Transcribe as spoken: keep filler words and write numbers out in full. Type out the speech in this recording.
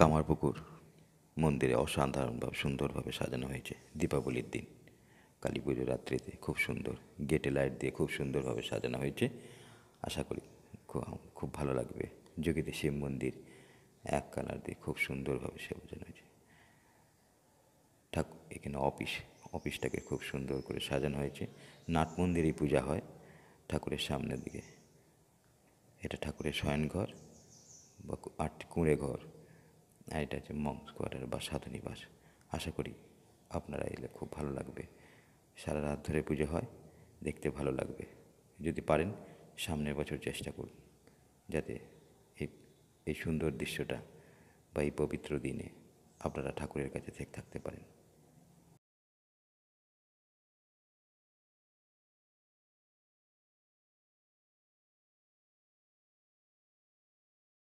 কামারপুকুর मंदिर असाधारण भाव सुंदर भावे सजानो होयेछे। दीपावलिर दिन काली पुजो रात्रिते खूब सुंदर गेटे लाइट दिए खूब सुंदर भावे सजानो होयेछे। आशा करी खूब भालो लागबे। जोगीते शिव मंदिर एक कालार दिए खूब सुंदर भावे सजानो होयेछे। ठाकुर एखाने अफिस अफिसटाके खूब सुंदर करे सजानो होयेछे। नाट मंदिरेई पूजा हय ठाकुरेर सामने दिके। एटा ठाकुरेर शयन घर बा आट कुड़े घर আর এটা হচ্ছে মংস কোয়ার্টার বা সাধুনিবাস। আশা করি আপনারা এলে খুব ভালো লাগবে। সারা রাত ধরে পুজো হয়, দেখতে ভালো লাগবে। যদি পারেন সামনের বছর চেষ্টা করুন যাতে এই এই সুন্দর দৃশ্যটা বা এই পবিত্র দিনে আপনারা ঠাকুরের কাছে থেকে থাকতে পারেন।